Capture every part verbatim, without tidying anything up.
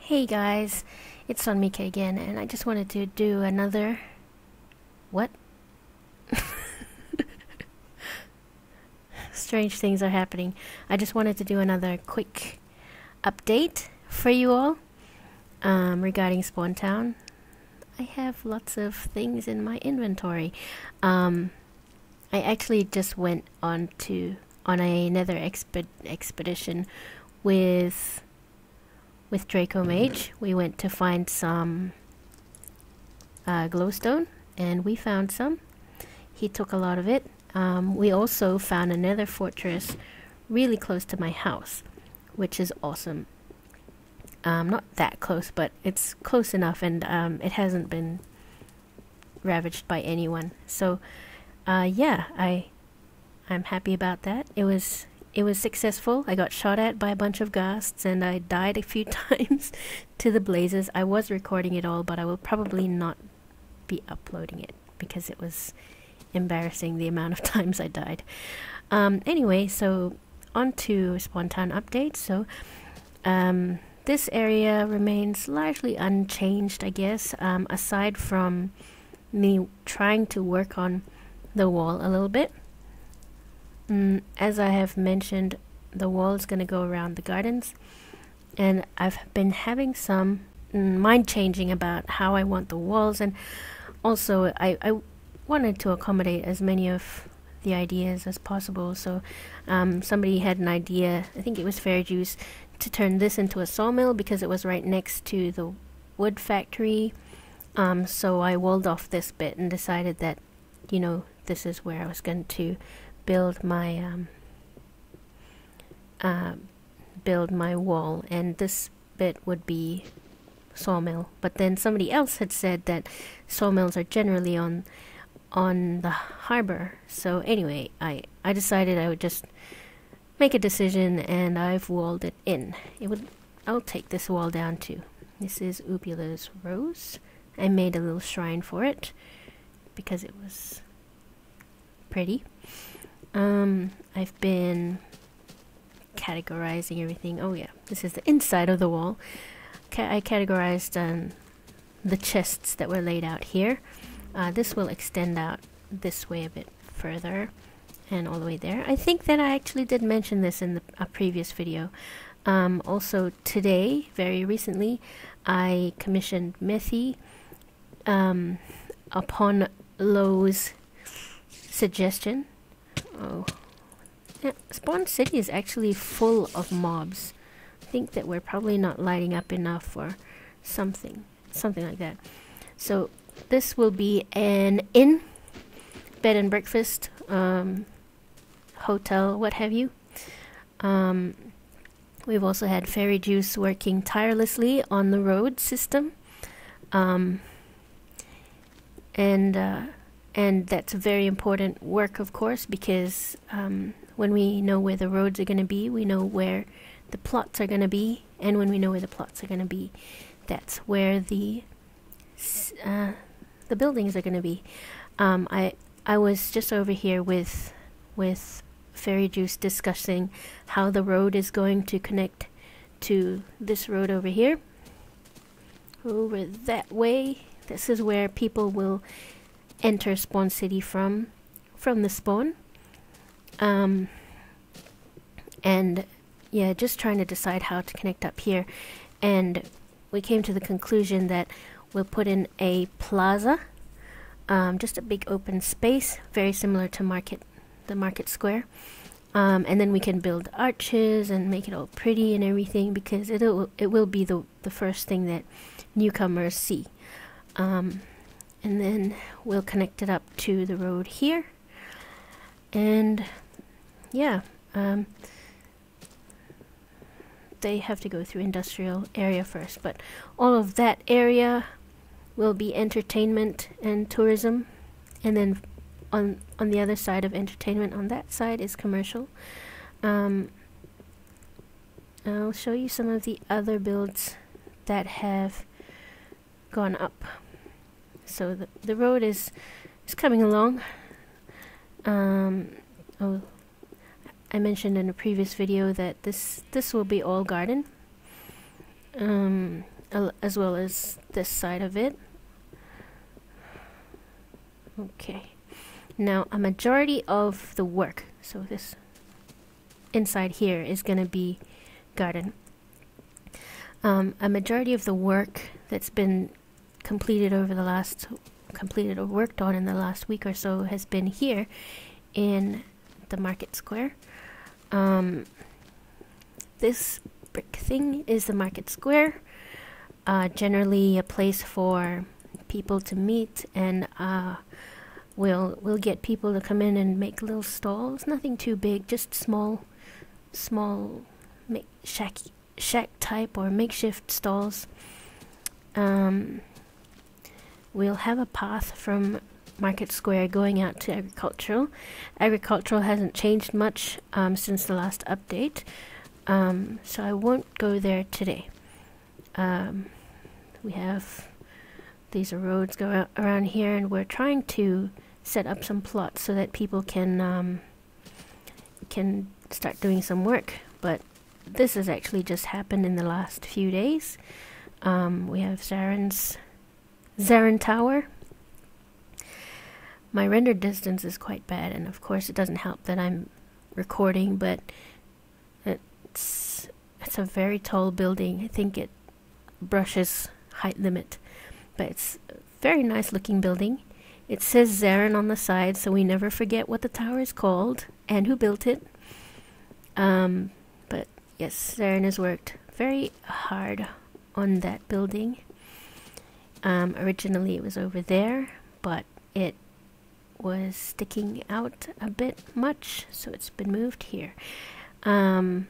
Hey guys, it's Sonmica again, and I just wanted to do another... What? Strange things are happening. I just wanted to do another quick update for you all um, regarding Spawn Town. I have lots of things in my inventory. Um, I actually just went on to on another exped expedition with... With Draco Mage, we went to find some uh, glowstone, and we found some. He took a lot of it. Um, we also found another fortress really close to my house, which is awesome. Um, not that close, but it's close enough, and um, it hasn't been ravaged by anyone. So, uh, yeah, I I'm happy about that. It was. It was successful. I got shot at by a bunch of ghasts and I died a few times to the blazes. I was recording it all, but I will probably not be uploading it because it was embarrassing the amount of times I died. Um, anyway, so on to Spawn Town updates. So um, this area remains largely unchanged, I guess, um, aside from me trying to work on the wall a little bit. Mm, as I have mentioned, the wall is going to go around the gardens, and I've been having some mind changing about how I want the walls, and also I, I wanted to accommodate as many of the ideas as possible. So um, somebody had an idea, I think it was Fair Juice, to turn this into a sawmill because it was right next to the wood factory. Um, so I walled off this bit and decided that, you know, this is where I was going to build my um, uh, build my wall, and this bit would be sawmill. But then somebody else had said that sawmills are generally on on the harbor. So anyway, I I decided I would just make a decision, and I've walled it in. It would I'll take this wall down too. This is Upula's Rose. I made a little shrine for it because it was pretty. Um, I've been categorizing everything. Oh yeah, this is the inside of the wall. Ca I categorized um, the chests that were laid out here. Uh, this will extend out this way a bit further and all the way there. I think that I actually did mention this in the, a previous video. Um, also today, very recently, I commissioned Mithy um, upon Lo's suggestion. Oh, yeah, Spawn City is actually full of mobs. I think that we're probably not lighting up enough or something, something like that. So this will be an inn, bed and breakfast, um, hotel, what have you. Um, we've also had Fairy Juice working tirelessly on the road system, um, and. Uh, And that's very important work, of course, because um, when we know where the roads are going to be, we know where the plots are going to be. And when we know where the plots are going to be, that's where the uh, the buildings are going to be. Um, I I was just over here with with Fairy Juice discussing how the road is going to connect to this road over here, over that way. This is where people will enter Spawn City from from the spawn, um, and yeah, just trying to decide how to connect up here, and we came to the conclusion that we'll put in a plaza, um, just a big open space very similar to market the market square, um, and then we can build arches and make it all pretty and everything, because it'll it will be the the first thing that newcomers see. um, And then we'll connect it up to the road here. And yeah, um, they have to go through industrial area first, but all of that area will be entertainment and tourism, and then on on the other side of entertainment, on that side is commercial. Um, I'll show you some of the other builds that have gone up. So the the road is is coming along. Um, oh, I mentioned in a previous video that this this will be all garden, um, al as well as this side of it. Okay, now a majority of the work, so this inside here is gonna be garden. Um, a majority of the work that's been completed over the last completed or worked on in the last week or so has been here in the market square. Um, this brick thing is the market square, uh, generally a place for people to meet, and uh, we'll we'll get people to come in and make little stalls, nothing too big, just small small make shack shack type or makeshift stalls. Um, we'll have a path from Market Square going out to agricultural. Agricultural hasn't changed much um, since the last update, um, so I won't go there today. Um, we have these roads go around here, and we're trying to set up some plots so that people can um, can start doing some work. But this has actually just happened in the last few days. Um, we have Zaren's Zaren Tower. My render distance is quite bad, and of course it doesn't help that I'm recording, but it's it's a very tall building. I think it brushes height limit, but it's a very nice looking building. It says Zaren on the side, so we never forget what the tower is called and who built it. Um, but yes, Zaren has worked very hard on that building. Um, originally it was over there, but it was sticking out a bit much, so it's been moved here. Um,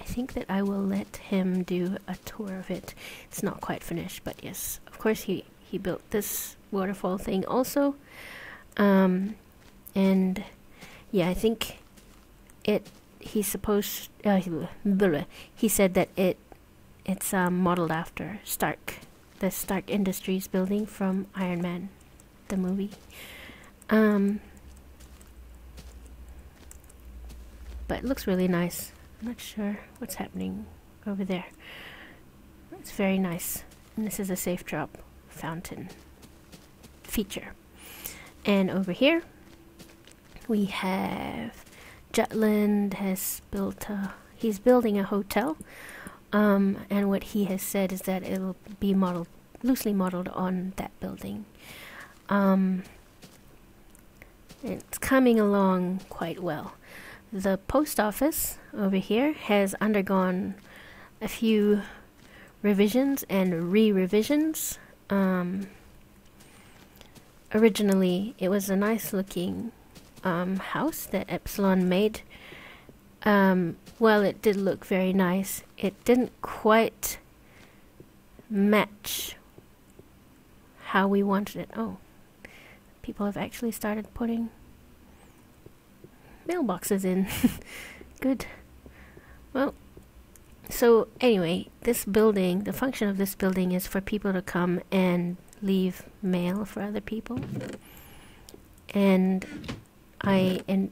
I think that I will let him do a tour of it. It's not quite finished, but yes, of course he, he built this waterfall thing also. Um, and yeah, I think it, he's supposed, uh, he said that it, it's um, modeled after Stark, the Stark Industries building from Iron Man, the movie. Um, but it looks really nice. I'm not sure what's happening over there. It's very nice. And this is a safe drop fountain feature. And over here we have Jutland has built a, he's building a hotel. Um, and what he has said is that it'll be modeled, loosely modeled on that building. Um, it's coming along quite well. The post office over here has undergone a few revisions and re-revisions. Um, originally it was a nice looking um, house that Epsilon made. Um, while it did look very nice, it didn't quite match how we wanted it. Oh. People have actually started putting mailboxes in. Good. Well, so anyway, this building, the function of this building is for people to come and leave mail for other people. And I en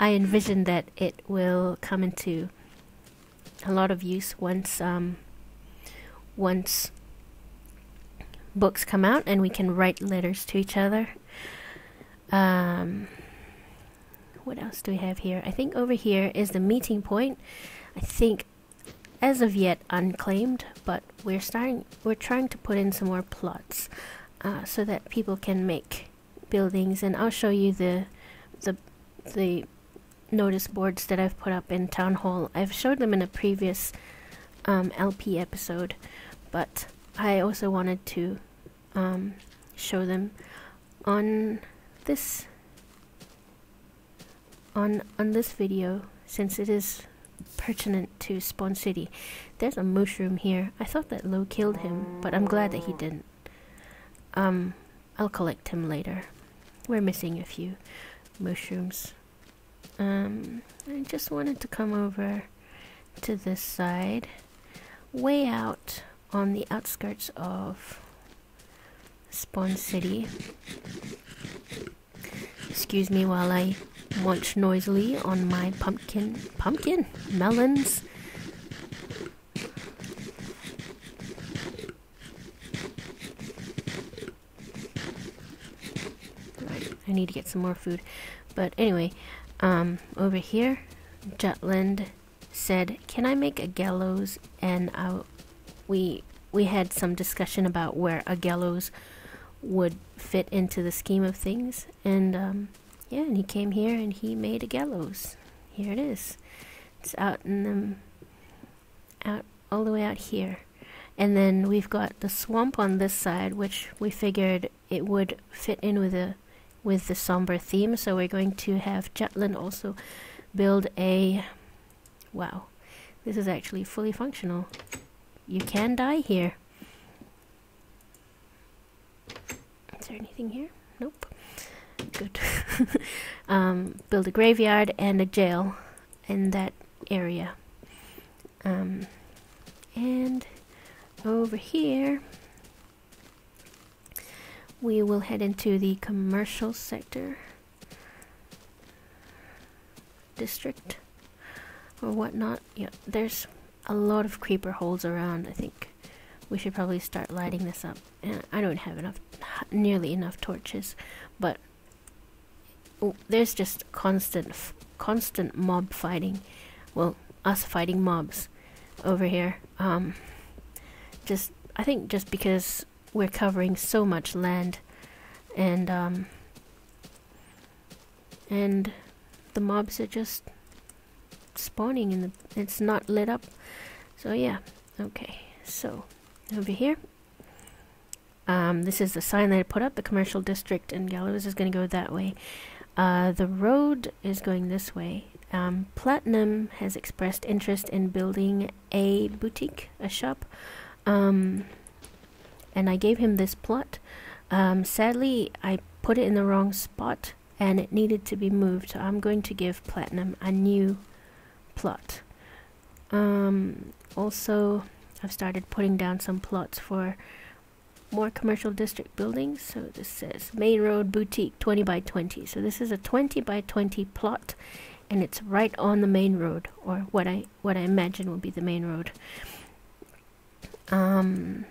I envision that it will come into a lot of use once um once books come out and we can write letters to each other. Um, what else do we have here? I think over here is the meeting point. I think as of yet unclaimed, but we're starting we're trying to put in some more plots uh, so that people can make buildings, and I'll show you the the the notice boards that I've put up in Town Hall. I've showed them in a previous um, L P episode, but I also wanted to um, show them on this on on this video since it is pertinent to Spawn City. There's a mushroom here. I thought that Lo killed him, but I'm glad that he didn't. Um, I'll collect him later. We're missing a few mushrooms. Um, I just wanted to come over to this side, way out on the outskirts of Spawn City. Excuse me while I munch noisily on my pumpkin, pumpkin, melons. Right, I need to get some more food. But anyway, um, over here, Jutland said, "Can I make a gallows?" And I, we we had some discussion about where a gallows would fit into the scheme of things, and um, yeah, and he came here and he made a gallows. Here it is. It's out in the, out all the way out here, and then we've got the swamp on this side, which we figured it would fit in with the with the somber theme. So we're going to have Jutland also build a. Wow, this is actually fully functional. You can die here. Is there anything here? Nope. Good. um, build a graveyard and a jail in that area. Um, and over here, we will head into the commercial sector district. Or whatnot. Yeah, there's a lot of creeper holes around. I think we should probably start lighting this up. And I don't have enough, nearly enough torches, but oh, there's just constant, f constant mob fighting. Well, us fighting mobs over here. Um, just I think just because we're covering so much land, and um, and the mobs are just spawning and it's not lit up. So yeah, okay, so over here, um, this is the sign that I put up, the commercial district, and gallows is going to go that way. Uh, the road is going this way. um, Platinum has expressed interest in building a boutique, a shop, um, and I gave him this plot. Um, sadly I put it in the wrong spot and it needed to be moved, so I'm going to give Platinum a new plot. Um, also, I've started putting down some plots for more commercial district buildings. So this says Main Road Boutique twenty by twenty. So this is a twenty by twenty plot, and it's right on the main road, or what I what I imagine will be the main road. Um,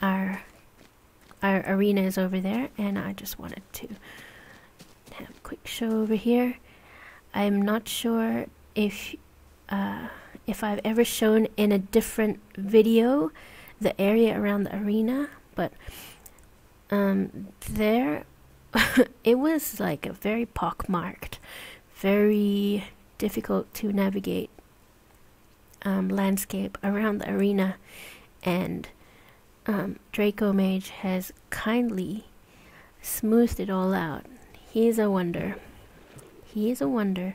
our our arena is over there, and I just wanted to have a quick show over here. I'm not sure if uh, if I've ever shown in a different video the area around the arena, but um, there it was like a very pockmarked, very difficult to navigate um, landscape around the arena, and um, Draco Mage has kindly smoothed it all out. He is a wonder. He is a wonder.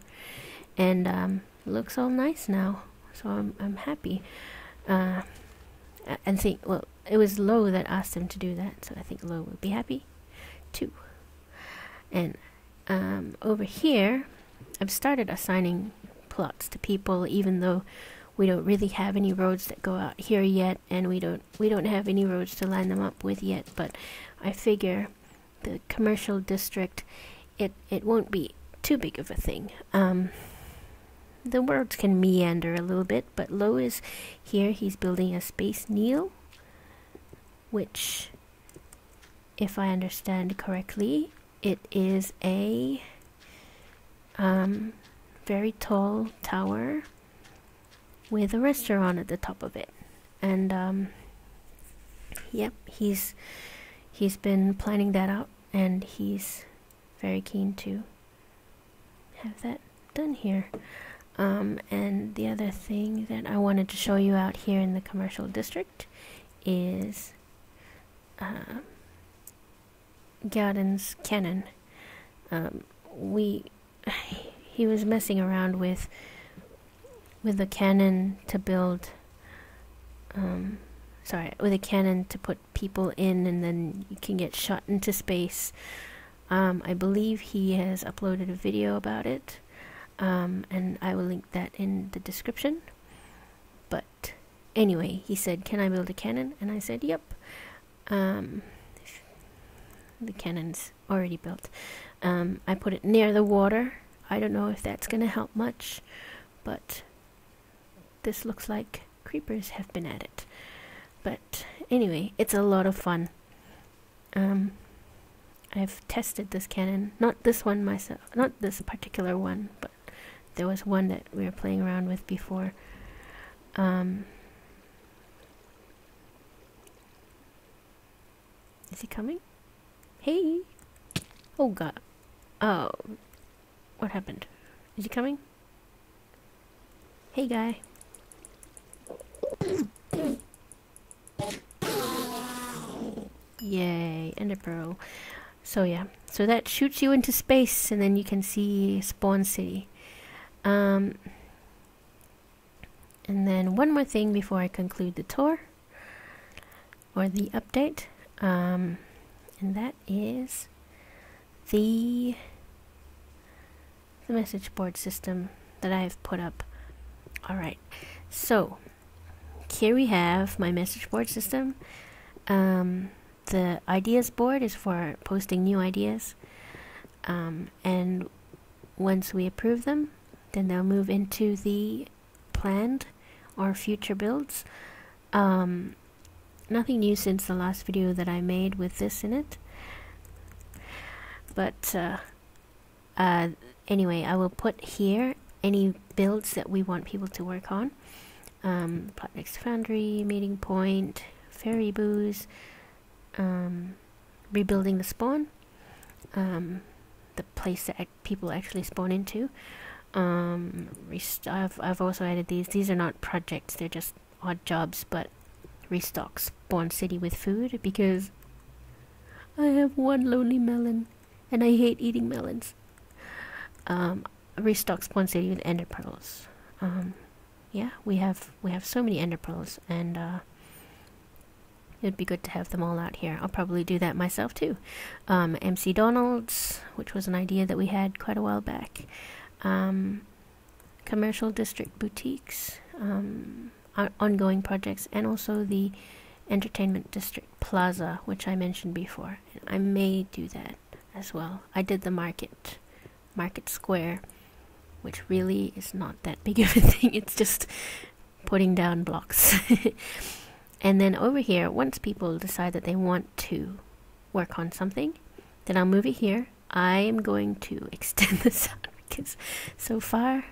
And um, looks all nice now, so I'm I'm happy. Uh, and think well, it was Lo that asked him to do that, so I think Lo would be happy too. And um, over here, I've started assigning plots to people, even though we don't really have any roads that go out here yet, and we don't we don't have any roads to line them up with yet. But I figure the commercial district, it it won't be too big of a thing. Um, The words can meander a little bit, but Lo is here. He's building a space needle, which, if I understand correctly, it is a um, very tall tower with a restaurant at the top of it. And um, yep, he's he's been planning that out, and he's very keen to have that done here. Um, and the other thing that I wanted to show you out here in the commercial district is uh, Gowden's cannon. Um, we he was messing around with with the cannon to build um, sorry, with a cannon to put people in, and then you can get shot into space. Um, I believe he has uploaded a video about it, um, and I will link that in the description. But anyway, he said, "Can I build a cannon?" And I said, "Yep." Um, the cannon's already built. Um, I put it near the water. I don't know if that's going to help much, but this looks like creepers have been at it. But anyway, it's a lot of fun. Um... I've tested this cannon, not this one myself, not this particular one, but there was one that we were playing around with before. Um, is he coming? Hey! Oh god. Oh. What happened? Is he coming? Hey guy. Yay, Enderbro. So yeah, so that shoots you into space, and then you can see Spawn City. Um, and then one more thing before I conclude the tour, or the update, um, and that is the, the message board system that I have put up. Alright, so here we have my message board system. Um, The ideas board is for posting new ideas, um, and once we approve them, then they'll move into the planned or future builds. Um, nothing new since the last video that I made with this in it, but uh, uh, anyway, I will put here any builds that we want people to work on. Um, Plotnext Foundry, Meeting Point, Fairy Booze, Um, rebuilding the spawn, um, the place that ac people actually spawn into. Um, I've, I've also added these. These are not projects, they're just odd jobs, but restock Spawn City with food, because I have one lonely melon, and I hate eating melons. Um, restock Spawn City with ender pearls. Um, yeah, we have, we have so many ender pearls, and, uh, it'd be good to have them all out here. I'll probably do that myself too. Um, M C Donald's, which was an idea that we had quite a while back. Um, commercial district boutiques, um, ongoing projects, and also the entertainment district plaza, which I mentioned before. I may do that as well. I did the market, market square, which really is not that big of a thing. It's just putting down blocks. And then over here, once people decide that they want to work on something, then I'll move it here. I'm going to extend this out, because so far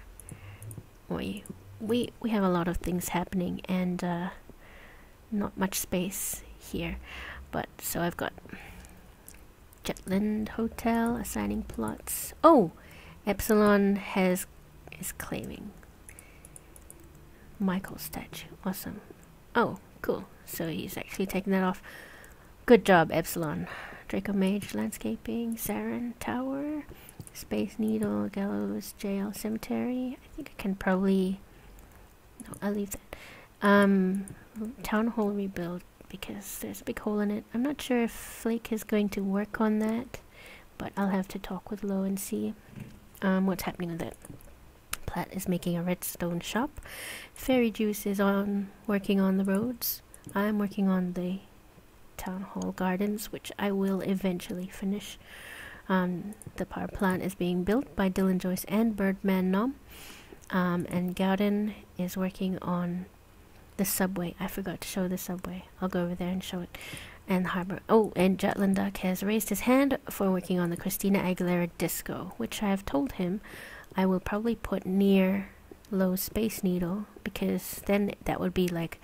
we we we have a lot of things happening, and uh, not much space here. But so I've got Jutland Hotel assigning plots. Oh, Epsilon has is claiming Michael's statue. Awesome. Oh. Cool, so he's actually taking that off. Good job, Epsilon. Draco Mage, Landscaping, Zaren, Tower, Space Needle, Gallows, Jail, Cemetery. I think I can probably... No, I'll leave that. Um, Town Hall rebuild, because there's a big hole in it. I'm not sure if Flake is going to work on that, but I'll have to talk with Lo and see um, what's happening with that. Plat is making a redstone shop. Fairy Juice is on working on the roads. I'm working on the town hall gardens, which I will eventually finish. Um, the power plant is being built by Dylan Joyce and Birdman Nom. Um, and Gowden is working on the subway. I forgot to show the subway. I'll go over there and show it. And Harbor. Oh, and Jutland Duck has raised his hand for working on the Christina Aguilera Disco, which I have told him I will probably put near Lo's Space Needle, because then that would be like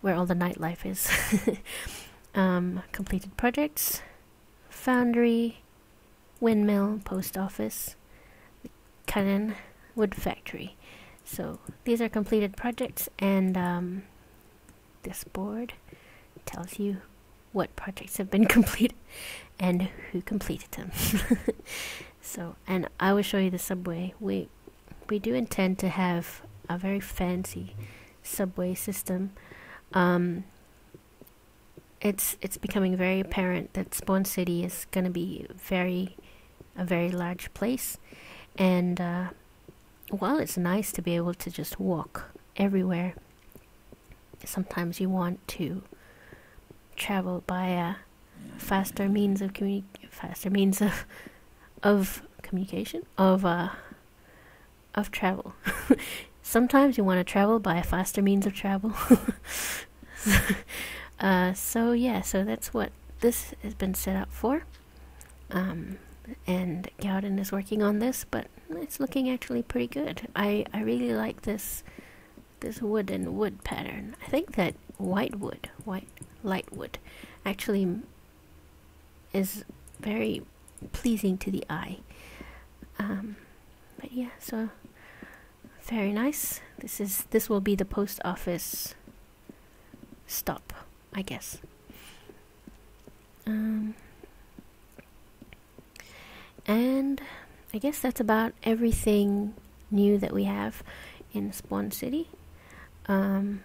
where all the nightlife is. um, completed projects, foundry, windmill, post office, cannon, wood factory. So these are completed projects, and um, this board tells you what projects have been completed and who completed them. So, and I will show you the subway. We we do intend to have a very fancy subway system. Um, it's it's becoming very apparent that Spawn City is going to be very a very large place, and uh, while it's nice to be able to just walk everywhere, sometimes you want to travel by a faster means of communi- faster means of of communication of uh of travel. Sometimes you want to travel by a faster means of travel. so, uh so yeah, so that's what this has been set up for. Um and Gowden is working on this, but it's looking actually pretty good. I I really like this this wood and wood pattern. I think that white wood, white light wood actually is very pleasing to the eye. Um, but yeah, so very nice. This is this will be the post office stop, I guess. Um, and I guess that's about everything new that we have in Spawn City. Um,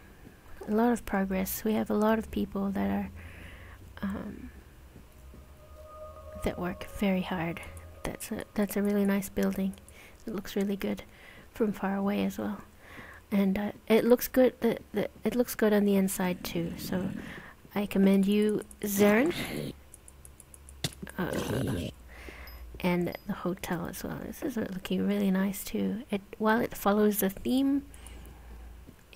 a lot of progress. We have a lot of people that are um, that work very hard. That's a that's a really nice building. It looks really good from far away as well, and uh, it looks good. The, the it looks good on the inside too. So I commend you, Zaren, uh, and the hotel as well. This is looking really nice too. It while it follows the theme,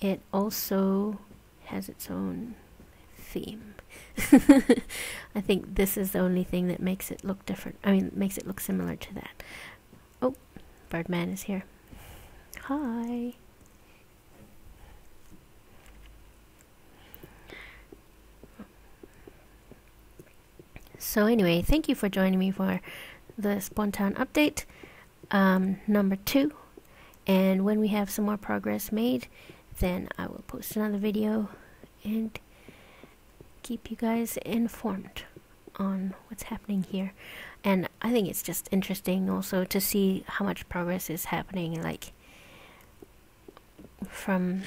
it also has its own theme. I think this is the only thing that makes it look different. I mean, makes it look similar to that. Oh, Birdman is here. Hi. So anyway, thank you for joining me for the Spawn Town update, um, number two. And when we have some more progress made, then I will post another video and keep you guys informed on what's happening here. And I think it's just interesting also to see how much progress is happening, like from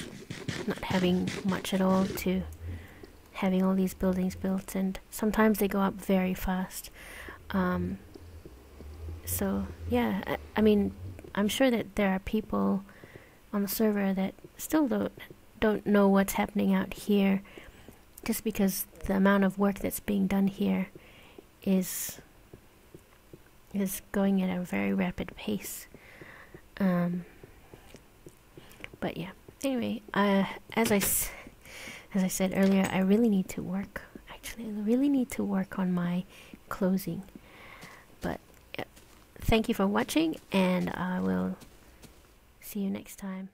not having much at all to having all these buildings built, and sometimes they go up very fast. Um, so yeah, I, I mean, I'm sure that there are people on the server that still don't don't know what's happening out here, just because the amount of work that's being done here is is going at a very rapid pace. Um, but yeah, anyway, uh, as I s as I said earlier, I really need to work. Actually, I really need to work on my closing. But uh, thank you for watching, and I will see you next time.